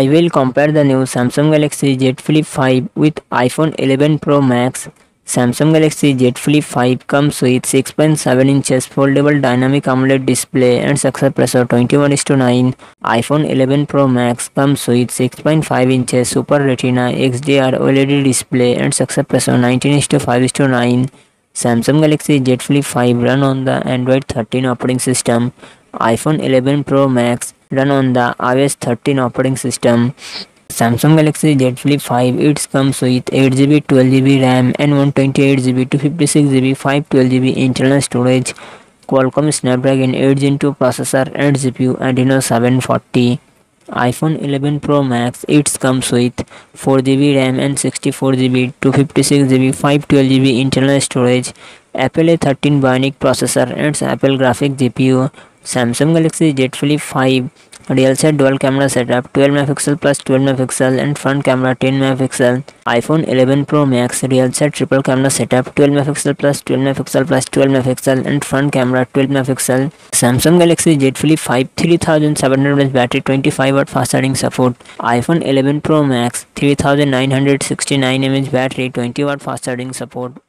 I will compare the new Samsung Galaxy Z Flip 5 with iPhone 11 Pro Max. Samsung Galaxy Z Flip 5 comes with 6.7 inches foldable dynamic AMOLED display and success ratio 21:9. iPhone 11 Pro Max comes with 6.5 inches Super Retina XDR OLED display and success ratio 19:5:9. Samsung Galaxy Z Flip 5 run on the Android 13 operating system. iPhone 11 Pro Max run on the iOS 13 operating system. Samsung Galaxy Z Flip 5 it comes with 8GB, 12GB RAM and 128GB, 256GB, 512GB internal storage, Qualcomm Snapdragon 8 Gen 2 processor and GPU Adreno 740. iPhone 11 Pro Max it comes with 4GB RAM and 64GB, 256GB, 512GB internal storage, Apple A13 Bionic processor and Apple graphic GPU. Samsung Galaxy Z Flip 5 real set dual camera setup 12MP plus 12MP and front camera 10MP. iPhone 11 Pro Max real set triple camera setup 12MP plus 12MP plus 12MP and front camera 12MP. Samsung Galaxy Z Flip 5 3700mAh battery, 25W fast charging support. iPhone 11 Pro Max 3969mAh battery, 20W fast charging support.